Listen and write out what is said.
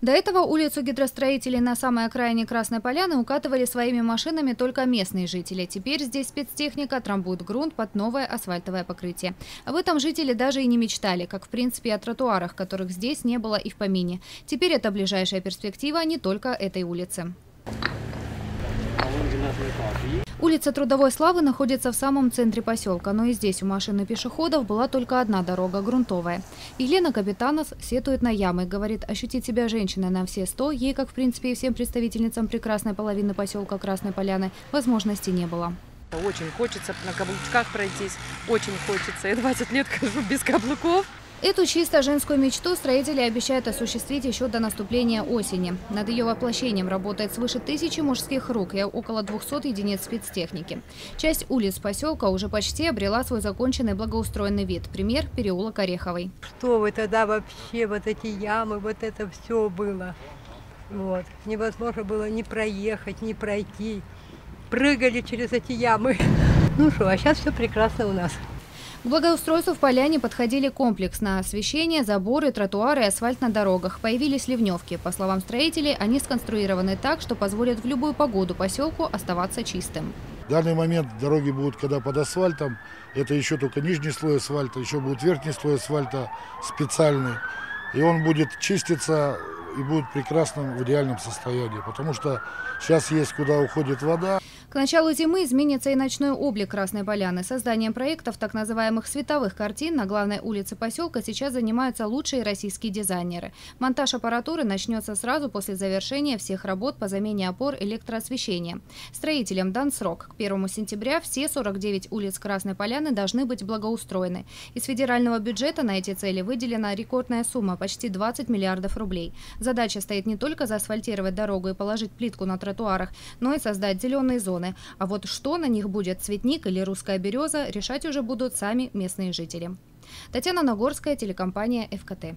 До этого улицу Гидростроителей на самой окраине Красной поляны укатывали своими машинами только местные жители. Теперь здесь спецтехника трамбует грунт под новое асфальтовое покрытие. Об этом жители даже и не мечтали, как в принципе о тротуарах, которых здесь не было и в помине. Теперь это ближайшая перспектива не только этой улицы. Улица Трудовой славы находится в самом центре поселка, но и здесь у машин и пешеходов была только одна дорога – грунтовая. Елена Капитанас сетует на ямы, говорит, ощутить себя женщиной на все 100, ей, как в принципе и всем представительницам прекрасной половины поселка Красной Поляны, возможности не было. Очень хочется на каблуках пройтись, очень хочется. Я 20 лет хожу без каблуков. Эту чисто женскую мечту строители обещают осуществить еще до наступления осени. Над ее воплощением работает свыше 1000 мужских рук и около 200 единиц спецтехники. Часть улиц поселка уже почти обрела свой законченный благоустроенный вид. Пример – переулок Ореховый. Что вы тогда вообще, вот эти ямы, вот это все было. Вот. Невозможно было ни проехать, ни пройти. Прыгали через эти ямы. Ну что, а сейчас все прекрасно у нас. К благоустройству в поляне подходили комплексно: освещение, заборы, тротуары и асфальт на дорогах. Появились ливневки. По словам строителей, они сконструированы так, что позволят в любую погоду поселку оставаться чистым. В данный момент дороги будут когда под асфальтом. Это еще только нижний слой асфальта, еще будет верхний слой асфальта специальный. И он будет чиститься и будет в прекрасном, в идеальном состоянии, потому что сейчас есть куда уходит вода. К началу зимы изменится и ночной облик Красной Поляны. Созданием проектов так называемых световых картин на главной улице поселка сейчас занимаются лучшие российские дизайнеры. Монтаж аппаратуры начнется сразу после завершения всех работ по замене опор электроосвещения. Строителям дан срок. К 1 сентября все 49 улиц Красной Поляны должны быть благоустроены. Из федерального бюджета на эти цели выделена рекордная сумма – почти 20 миллиардов рублей. Задача стоит не только заасфальтировать дорогу и положить плитку на тротуарах, но и создать зеленые зоны. А вот что на них будет, цветник или русская береза, решать уже будут сами местные жители. Татьяна Нагорская, телекомпания «Эфкате».